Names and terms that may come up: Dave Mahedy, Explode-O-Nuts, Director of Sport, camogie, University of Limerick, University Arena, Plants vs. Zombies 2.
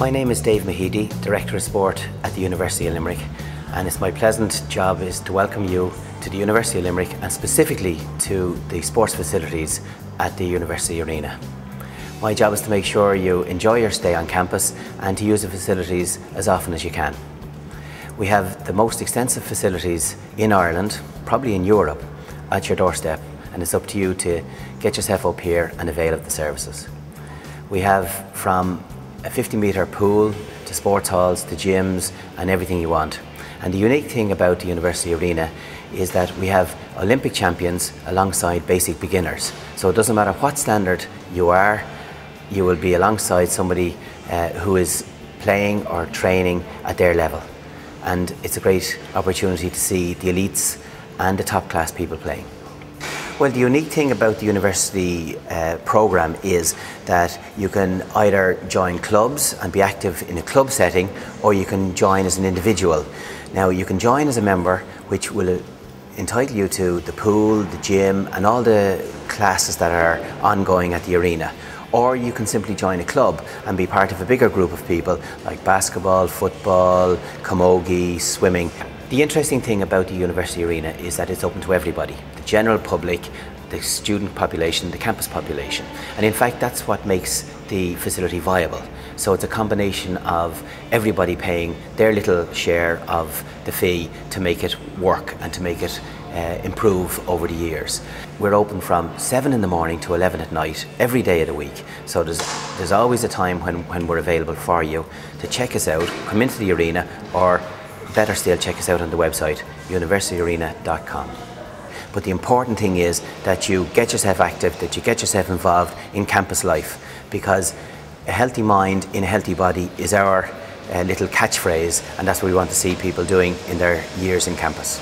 My name is Dave Mahedy, Director of Sport at the University of Limerick, and it's my pleasant job is to welcome you to the University of Limerick and specifically to the sports facilities at the University Arena. My job is to make sure you enjoy your stay on campus and to use the facilities as often as you can. We have the most extensive facilities in Ireland, probably in Europe, at your doorstep, and it's up to you to get yourself up here and avail of the services. We have from a 50-metre pool to sports halls to gyms and everything you want. And the unique thing about the University Arena is that we have Olympic champions alongside basic beginners. So it doesn't matter what standard you are, you will be alongside somebody who is playing or training at their level. And it's a great opportunity to see the elites and the top class people playing. Well, the unique thing about the university programme is that you can either join clubs and be active in a club setting, or you can join as an individual. Now, you can join as a member, which will entitle you to the pool, the gym and all the classes that are ongoing at the arena. Or you can simply join a club and be part of a bigger group of people like basketball, football, camogie, swimming. The interesting thing about the University Arena is that it's open to everybody, the general public, the student population, the campus population. And in fact, that's what makes the facility viable. So it's a combination of everybody paying their little share of the fee to make it work and to make it improve over the years. We're open from 7 in the morning to 11 at night every day of the week, so there's always a time when we're available for you to check us out, come into the arena, or better still, check us out on the website, universityarena.com. But the important thing is that you get yourself active, that you get yourself involved in campus life, because a healthy mind in a healthy body is our little catchphrase, and that's what we want to see people doing in their years in campus.